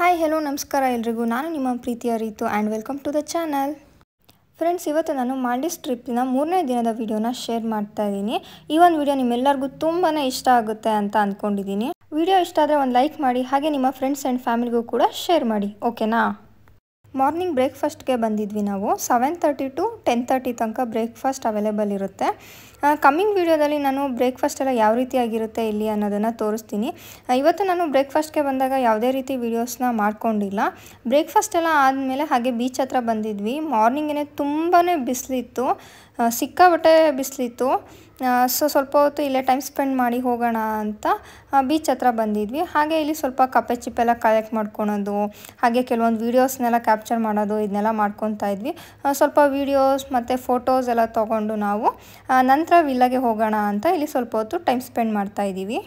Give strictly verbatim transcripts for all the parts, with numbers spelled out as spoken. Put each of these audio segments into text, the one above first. Hi hello ನಮಸ್ಕಾರ ಎಲ್ರಿಗೂ ನಾನು ನಿಮ್ಮ ಪ್ರೀತಿಯ Ritu and welcome to the channel friends ಇವತ್ತು ನಾನು ಮಾಲ್ಡೀವ್ಸ್ ಟ್ರಿಪ್ನ ಮೂರನೇ ದಿನದ ವಿಡಿಯೋನ ಶೇರ್ ಮಾಡ್ತಾ ಇದ್ದೀನಿ ಈ ಒಂದು ವಿಡಿಯೋ ನಿಮ್ಮೆಲ್ಲರಿಗೂ ತುಂಬಾ ಇಷ್ಟ ಆಗುತ್ತೆ ಅಂತ ಅಂದ್ಕೊಂಡಿದ್ದೀನಿ ವಿಡಿಯೋ ಇಷ್ಟ ಆದರೆ ಒಂದು ಲೈಕ್ ಮಾಡಿ ಹಾಗೆ ನಿಮ್ಮ ಫ್ರೆಂಡ್ಸ್ ಆ್ಯಂಡ್ ಫ್ಯಾಮಿಲಿಗೂ ಕೂಡ ಶೇರ್ ಮಾಡಿ ಓಕೆನಾ ಮಾರ್ನಿಂಗ್ ಬ್ರೇಕ್ಫಾಸ್ಟ್ಗೆ ಬಂದಿದ್ವಿ ನಾವು seven thirty to ten thirty ತನಕ ಬ್ರೇಕ್ಫಾಸ್ಟ್ ಅವೈಲೇಬಲ್ ಇರುತ್ತೆ ಕಮ್ಮಿಂಗ್ ವೀಡಿಯೋದಲ್ಲಿ ನಾನು ಬ್ರೇಕ್ಫಾಸ್ಟ್ ಎಲ್ಲ ಯಾವ ರೀತಿಯಾಗಿರುತ್ತೆ ಇಲ್ಲಿ ಅನ್ನೋದನ್ನು ತೋರಿಸ್ತೀನಿ ಇವತ್ತು ನಾನು ಬ್ರೇಕ್ಫಾಸ್ಟ್ಗೆ ಬಂದಾಗ ಯಾವುದೇ ರೀತಿ ವೀಡಿಯೋಸ್ನ ಮಾಡ್ಕೊಂಡಿಲ್ಲ ಬ್ರೇಕ್ಫಾಸ್ಟ್ ಎಲ್ಲ ಆದಮೇಲೆ ಹಾಗೆ ಬೀಚ್ ಹತ್ರ ಬಂದಿದ್ವಿ ಮಾರ್ನಿಂಗೇ ತುಂಬಾ ಬಿಸಿಲಿತ್ತು ಸಿಕ್ಕಾಬಟ್ಟೆ ಬಿಸಿಲಿತ್ತು ಸೊ ಸ್ವಲ್ಪ ಹೊತ್ತು ಇಲ್ಲೇ ಟೈಮ್ ಸ್ಪೆಂಡ್ ಮಾಡಿ ಹೋಗೋಣ ಅಂತ ಬೀಚ್ ಹತ್ರ ಬಂದಿದ್ವಿ ಹಾಗೆ ಇಲ್ಲಿ ಸ್ವಲ್ಪ ಕಪ್ಪೆ ಚಿಪ್ಪೆಲ್ಲ ಕಲೆಕ್ಟ್ ಮಾಡ್ಕೊಳೋದು ಹಾಗೆ ಕೆಲವೊಂದು ವೀಡಿಯೋಸ್ನೆಲ್ಲ ಕ್ಯಾಪ್ಚರ್ ಮಾಡೋದು ಇದನ್ನೆಲ್ಲ ಮಾಡ್ಕೊತಾ ಇದ್ವಿ ಸ್ವಲ್ಪ ವೀಡಿಯೋಸ್ ಮತ್ತು ಫೋಟೋಸ್ ಎಲ್ಲ ತೊಗೊಂಡು ನಾವು ನಂತರ ವಿಲ್ಲಾಗೆ ಹೋಗೋಣ ಅಂತ ಇಲ್ಲಿ ಸ್ವಲ್ಪ ಹೊತ್ತು ಟೈಮ್ ಸ್ಪೆಂಡ್ ಮಾಡ್ತಾ ಇದ್ದೀವಿ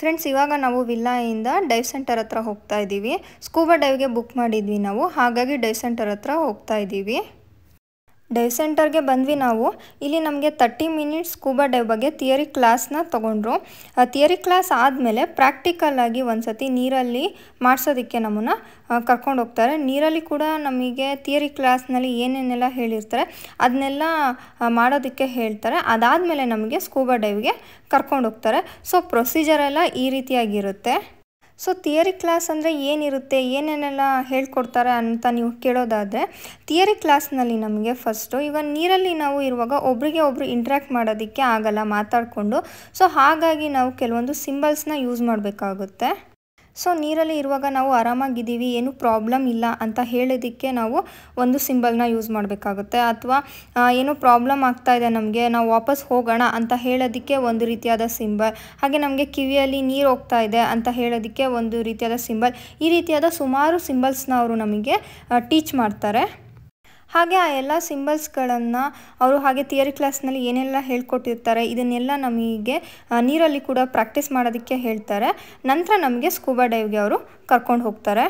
ಫ್ರೆಂಡ್ಸ್ ಇವಾಗ ನಾವು ವಿಲ್ಲಾಯಿಂದ ಡೈವ್ ಸೆಂಟರ್ ಹತ್ರ ಹೋಗ್ತಾ ಇದ್ದೀವಿ ಸ್ಕೂಬಾ ಡೈವ್ಗೆ ಬುಕ್ ಮಾಡಿದ್ವಿ ನಾವು ಹಾಗಾಗಿ ಡೈವ್ ಸೆಂಟರ್ ಹತ್ರ ಹೋಗ್ತಾ ಇದ್ದೀವಿ ಡೈವ್ ಸೆಂಟರ್ಗೆ ಬಂದ್ವಿ ನಾವು ಇಲ್ಲಿ ನಮಗೆ ತರ್ಟಿ ಮಿನಿಟ್ಸ್ ಸ್ಕೂಬಾ ಡೈವ್ ಬಗ್ಗೆ ಥಿಯರಿ ಕ್ಲಾಸ್ನ ತೊಗೊಂಡ್ರು ಥಿಯರಿ ಕ್ಲಾಸ್ ಆದಮೇಲೆ ಪ್ರಾಕ್ಟಿಕಲ್ಲಾಗಿ ಒಂದು ಸತಿ ನೀರಲ್ಲಿ ಮಾಡಿಸೋದಕ್ಕೆ ನಮ್ಮನ್ನು ಕರ್ಕೊಂಡು ಹೋಗ್ತಾರೆ ನೀರಲ್ಲಿ ಕೂಡ ನಮಗೆ ಥಿಯರಿ ಕ್ಲಾಸ್ನಲ್ಲಿ ಏನೇನೆಲ್ಲ ಹೇಳಿರ್ತಾರೆ ಅದನ್ನೆಲ್ಲ ಮಾಡೋದಕ್ಕೆ ಹೇಳ್ತಾರೆ ಅದಾದಮೇಲೆ ನಮಗೆ ಸ್ಕೂಬಾ ಡೈವ್ಗೆ ಕರ್ಕೊಂಡು ಹೋಗ್ತಾರೆ ಸೊ ಪ್ರೊಸೀಜರೆಲ್ಲ ಈ ರೀತಿಯಾಗಿರುತ್ತೆ ಸೊ ಥಿಯರಿ ಕ್ಲಾಸ್ ಅಂದರೆ ಏನಿರುತ್ತೆ ಏನೇನೆಲ್ಲ ಹೇಳ್ಕೊಡ್ತಾರೆ ಅಂತ ನೀವು ಕೇಳೋದಾದರೆ ಥಿಯರಿ ಕ್ಲಾಸ್ನಲ್ಲಿ ನಮಗೆ ಫಸ್ಟು ಈಗ ನೀರಲ್ಲಿ ನಾವು ಇರುವಾಗ ಒಬ್ರಿಗೆ ಒಬ್ರು ಇಂಟ್ರ್ಯಾಕ್ಟ್ ಮಾಡೋದಕ್ಕೆ ಆಗಲ್ಲ ಮಾತಾಡಿಕೊಂಡು ಸೊ ಹಾಗಾಗಿ ನಾವು ಕೆಲವೊಂದು ಸಿಂಬಲ್ಸ್ನ ಯೂಸ್ ಮಾಡಬೇಕಾಗುತ್ತೆ ಸೊ ನೀರಲ್ಲಿ ಇರುವಾಗ ನಾವು ಆರಾಮಾಗಿದ್ದೀವಿ ಏನು ಪ್ರಾಬ್ಲಮ್ ಇಲ್ಲ ಅಂತ ಹೇಳೋದಕ್ಕೆ ನಾವು ಒಂದು ಸಿಂಬಲ್ನ ಯೂಸ್ ಮಾಡಬೇಕಾಗುತ್ತೆ ಅಥವಾ ಏನೋ ಪ್ರಾಬ್ಲಮ್ ಆಗ್ತಾ ಇದೆ ನಮಗೆ ನಾವು ವಾಪಸ್ ಹೋಗೋಣ ಅಂತ ಹೇಳೋದಕ್ಕೆ ಒಂದು ರೀತಿಯಾದ ಸಿಂಬಲ್ ಹಾಗೆ ನಮಗೆ ಕಿವಿಯಲ್ಲಿ ನೀರು ಹೋಗ್ತಾ ಇದೆ ಅಂತ ಹೇಳೋದಕ್ಕೆ ಒಂದು ರೀತಿಯಾದ ಸಿಂಬಲ್ ಈ ರೀತಿಯಾದ ಸುಮಾರು ಸಿಂಬಲ್ಸ್ನ ಅವರು ನಮಗೆ ಟೀಚ್ ಮಾಡ್ತಾರೆ ಹಾಗೆ ಆ ಎಲ್ಲ ಸಿಂಬಲ್ಸ್ಗಳನ್ನು ಅವರು ಹಾಗೆ ಥಿಯರಿ ಕ್ಲಾಸ್ನಲ್ಲಿ ಏನೆಲ್ಲ ಹೇಳ್ಕೊಟ್ಟಿರ್ತಾರೆ ಇದನ್ನೆಲ್ಲ ನಮಗೆ ನೀರಲ್ಲಿ ಕೂಡ ಪ್ರಾಕ್ಟೀಸ್ ಮಾಡೋದಕ್ಕೆ ಹೇಳ್ತಾರೆ ನಂತರ ನಮಗೆ ಸ್ಕೂಬಾ ಡೈವ್ಗೆ ಅವರು ಕರ್ಕೊಂಡು ಹೋಗ್ತಾರೆ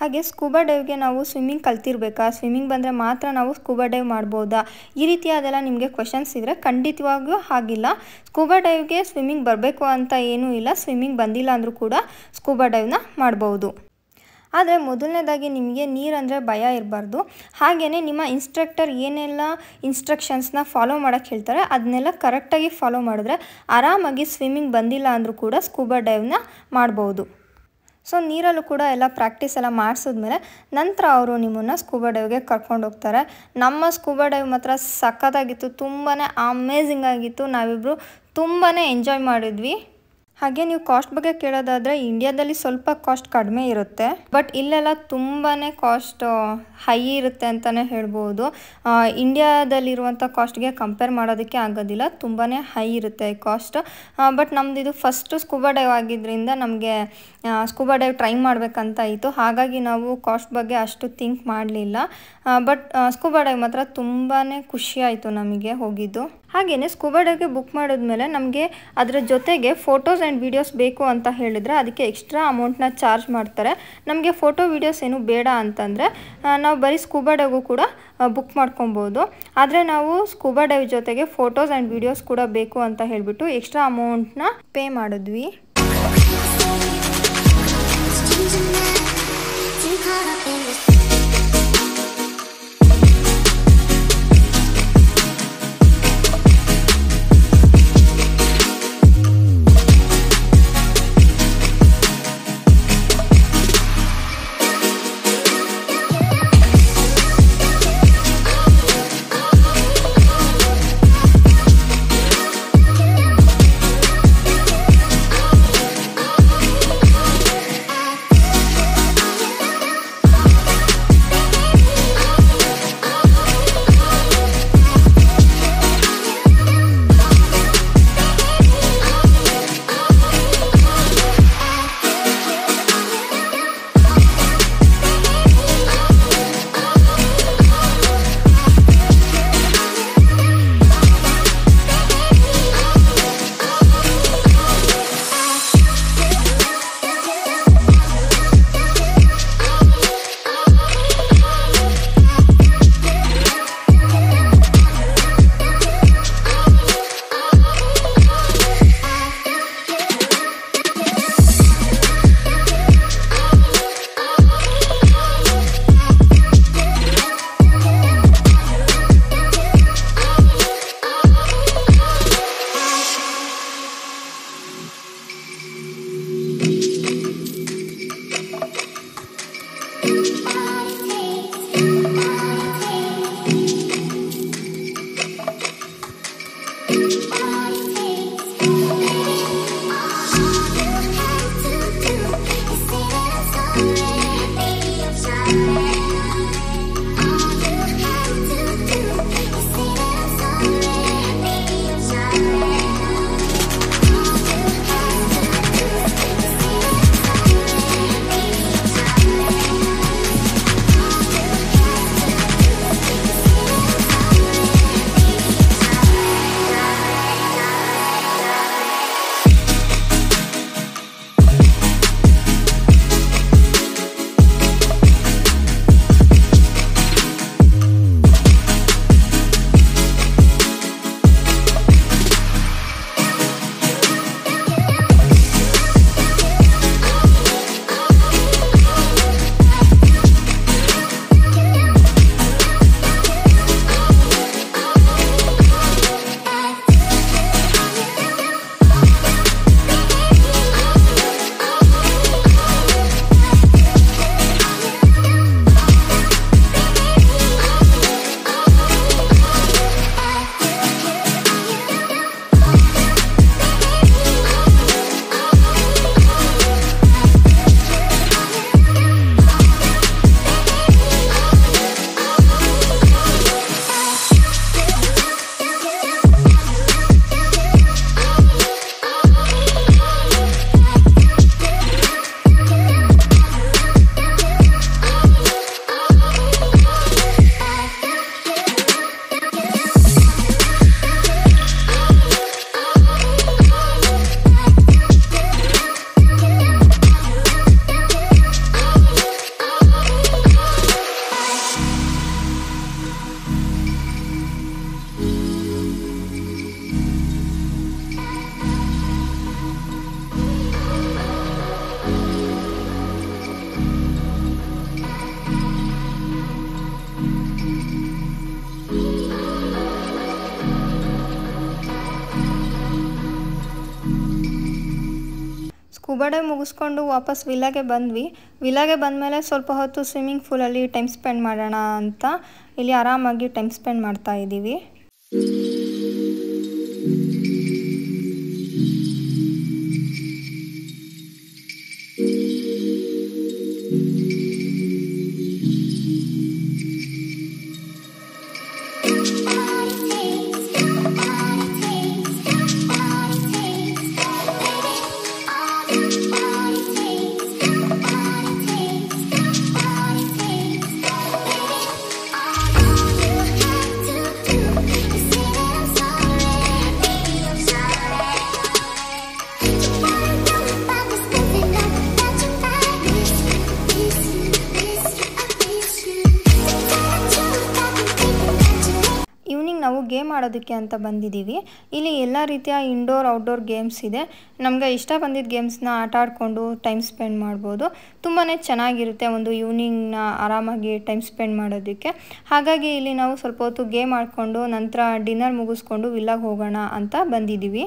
ಹಾಗೆ ಸ್ಕೂಬಾ ಡೈವ್ಗೆ ನಾವು ಸ್ವಿಮ್ಮಿಂಗ್ ಕಲ್ತಿರ್ಬೇಕಾ ಸ್ವಿಮ್ಮಿಂಗ್ ಬಂದರೆ ಮಾತ್ರ ನಾವು ಸ್ಕೂಬಾ ಡೈವ್ ಮಾಡ್ಬೋದಾ ಈ ರೀತಿಯಾದೆಲ್ಲ ನಿಮಗೆ ಕ್ವೆಶನ್ಸ್ ಇದ್ದರೆ ಖಂಡಿತವಾಗಿಯೂ ಹಾಗಿಲ್ಲ ಸ್ಕೂಬಾ ಡೈವ್ಗೆ ಸ್ವಿಮ್ಮಿಂಗ್ ಬರಬೇಕು ಅಂತ ಏನೂ ಇಲ್ಲ ಸ್ವಿಮ್ಮಿಂಗ್ ಬಂದಿಲ್ಲ ಅಂದರೂ ಕೂಡ ಸ್ಕೂಬಾ ಡೈವ್ನ ಮಾಡ್ಬೋದು ಆದರೆ ಮೊದಲನೇದಾಗಿ ನಿಮಗೆ ನೀರಂದರೆ ಭಯ ಇರಬಾರ್ದು ಹಾಗೆಯೇ ನಿಮ್ಮ ಇನ್ಸ್ಟ್ರಕ್ಟರ್ ಏನೆಲ್ಲ ಇನ್ಸ್ಟ್ರಕ್ಷನ್ಸ್ನ ಫಾಲೋ ಮಾಡೋಕ್ಕೆ ಹೇಳ್ತಾರೆ ಅದನ್ನೆಲ್ಲ ಕರೆಕ್ಟಾಗಿ ಫಾಲೋ ಮಾಡಿದ್ರೆ ಆರಾಮಾಗಿ ಸ್ವಿಮ್ಮಿಂಗ್ ಬಂದಿಲ್ಲ ಅಂದರೂ ಕೂಡ ಸ್ಕೂಬಾ ಡೈವ್ನ ಮಾಡ್ಬೋದು ಸೊ ನೀರಲ್ಲೂ ಕೂಡ ಎಲ್ಲ ಪ್ರಾಕ್ಟೀಸ್ ಎಲ್ಲ ಮಾಡಿಸಿದ್ಮೇಲೆ ನಂತರ ಅವರು ನಿಮ್ಮನ್ನು ಸ್ಕೂಬಾ ಡೈವ್ಗೆ ಕರ್ಕೊಂಡು ಹೋಗ್ತಾರೆ ನಮ್ಮ ಸ್ಕೂಬಾ ಡೈವ್ ಮಾತ್ರ ಸಖತ್ತಾಗಿತ್ತು ತುಂಬಾ ಅಮೇಝಿಂಗ್ ಆಗಿತ್ತು ನಾವಿಬ್ಬರು ತುಂಬಾ ಎಂಜಾಯ್ ಮಾಡಿದ್ವಿ ಹಾಗೆ ನೀವು ಕಾಸ್ಟ್ ಬಗ್ಗೆ ಕೇಳೋದಾದರೆ ಇಂಡಿಯಾದಲ್ಲಿ ಸ್ವಲ್ಪ ಕಾಸ್ಟ್ ಕಡಿಮೆ ಇರುತ್ತೆ ಬಟ್ ಇಲ್ಲೆಲ್ಲ ತುಂಬಾ ಕಾಸ್ಟ್ ಹೈ ಇರುತ್ತೆ ಅಂತಲೇ ಹೇಳ್ಬೋದು ಇಂಡಿಯಾದಲ್ಲಿರುವಂಥ ಕಾಸ್ಟ್ಗೆ ಕಂಪೇರ್ ಮಾಡೋದಕ್ಕೆ ಆಗೋದಿಲ್ಲ ತುಂಬಾ ಹೈ ಇರುತ್ತೆ ಕಾಸ್ಟ್ ಬಟ್ ನಮ್ಮದು ಇದು ಫಸ್ಟು ಸ್ಕೂಬಾ ಡೈವ್ ಆಗಿದ್ದರಿಂದ ನಮಗೆ ಸ್ಕೂಬಾ ಡೈವ್ ಟ್ರೈ ಮಾಡಬೇಕಂತಾಯಿತು ಹಾಗಾಗಿ ನಾವು ಕಾಸ್ಟ್ ಬಗ್ಗೆ ಅಷ್ಟು ಥಿಂಕ್ ಮಾಡಲಿಲ್ಲ ಬಟ್ ಸ್ಕೂಬಾ ಡೈವ್ ಮಾತ್ರ ತುಂಬಾ ಖುಷಿಯಾಯಿತು ನಮಗೆ ಹೋಗಿದ್ದು ಹಾಗೆಯೇ ಸ್ಕೂಬಾ ಡೈವ್ಗೆ ಬುಕ್ ಮಾಡಿದ್ಮೇಲೆ ನಮಗೆ ಅದರ ಜೊತೆಗೆ ಫೋಟೋಸ್ ಆ್ಯಂಡ್ ವೀಡಿಯೋಸ್ ಬೇಕು ಅಂತ ಹೇಳಿದರೆ ಅದಕ್ಕೆ ಎಕ್ಸ್ಟ್ರಾ ಅಮೌಂಟ್ನ ಚಾರ್ಜ್ ಮಾಡ್ತಾರೆ ನಮಗೆ ಫೋಟೋ ವೀಡಿಯೋಸ್ ಏನು ಬೇಡ ಅಂತಂದರೆ ನಾವು ಬರೀ ಸ್ಕೂಬಾ ಡೈವ್ಗೂ ಕೂಡ ಬುಕ್ ಮಾಡ್ಕೊಬೋದು ಆದರೆ ನಾವು ಸ್ಕೂಬಾ ಡೈವ್ ಜೊತೆಗೆ ಫೋಟೋಸ್ ಆ್ಯಂಡ್ ವೀಡಿಯೋಸ್ ಕೂಡ ಬೇಕು ಅಂತ ಹೇಳಿಬಿಟ್ಟು ಎಕ್ಸ್ಟ್ರಾ ಅಮೌಂಟ್ನ ಪೇ ಮಾಡಿದ್ವಿ Scuba dive ಮುಗಿಸಿಕೊಂಡು ವಾಪಸ್ ವಿಲಾಗೆ ಬಂದ್ವಿ ವಿಲಾಗೆ ಬಂದ ಮೇಲೆ ಸ್ವಲ್ಪ ಹೊತ್ತು ಸ್ವಿಮ್ಮಿಂಗ್ pool ಅಲ್ಲಿ ಟೈಮ್ ಸ್ಪೆಂಡ್ ಮಾಡೋಣ ಅಂತ ಇಲ್ಲಿ ಆರಾಮಾಗಿ ಟೈಮ್ ಸ್ಪೆಂಡ್ ಮಾಡ್ತಾ ಇದೀವಿ ಗೇಮ್ ಆಡೋದಕ್ಕೆ ಅಂತ ಬಂದಿದ್ದೀವಿ ಇಲ್ಲಿ ಎಲ್ಲಾ ರೀತಿಯ ಇಂಡೋರ್ ಔಟ್ಡೋರ್ ಗೇಮ್ಸ್ ಇದೆ ನಮಗೆ ಇಷ್ಟ ಬಂದಿದ್ದ ಗೇಮ್ಸ್ ನ ಆಟ ಆಡ್ಕೊಂಡು ಟೈಮ್ ಸ್ಪೆಂಡ್ ಮಾಡಬಹುದು ತುಂಬಾನೇ ಚೆನ್ನಾಗಿರುತ್ತೆ ಒಂದು ಈವ್ನಿಂಗ್ ನ ಆರಾಮಾಗಿ ಟೈಮ್ ಸ್ಪೆಂಡ್ ಮಾಡೋದಕ್ಕೆ ಹಾಗಾಗಿ ಇಲ್ಲಿ ನಾವು ಸ್ವಲ್ಪ ಹೊತ್ತು ಗೇಮ್ ಆಡ್ಕೊಂಡು ನಂತರ ಡಿನ್ನರ್ ಮುಗಿಸಿಕೊಂಡು ವಿಲ್ಲಾಗೆ ಹೋಗೋಣ ಅಂತ ಬಂದಿದ್ದೀವಿ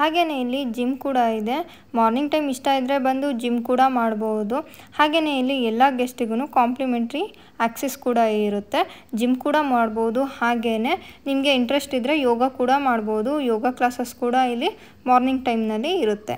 ಹಾಗೇನೇ ಇಲ್ಲಿ ಜಿಮ್ ಕೂಡ ಇದೆ ಮಾರ್ನಿಂಗ್ ಟೈಮ್ ಇಷ್ಟ ಇದ್ರೆ ಬಂದು ಜಿಮ್ ಕೂಡ ಮಾಡಬಹುದು ಹಾಗೇನೇ ಇಲ್ಲಿ ಎಲ್ಲ ಗೆಸ್ಟಿಗೂ ಕಾಂಪ್ಲಿಮೆಂಟರಿ ಆಕ್ಸೆಸ್ ಕೂಡ ಇರುತ್ತೆ ಜಿಮ್ ಕೂಡ ಮಾಡಬಹುದು ಹಾಗೇನೇ ನಿಮಗೆ ಇಂಟ್ರೆಸ್ಟ್ ಇದ್ರೆ ಯೋಗ ಕೂಡ ಮಾಡಬಹುದು ಯೋಗ ಕ್ಲಾಸಸ್ ಕೂಡ ಇಲ್ಲಿ ಮಾರ್ನಿಂಗ್ ಟೈಮ್ ನಲ್ಲಿ ಇರುತ್ತೆ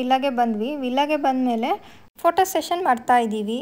ವಿಲ್ಲಾಗೆ ಬಂದ್ವಿ. ವಿಲ್ಲಾಗೆ ಬಂದಮೇಲೆ ಫೋಟೋ ಸೆಷನ್ ಮಾಡ್ತಾ ಇದ್ದೀವಿ.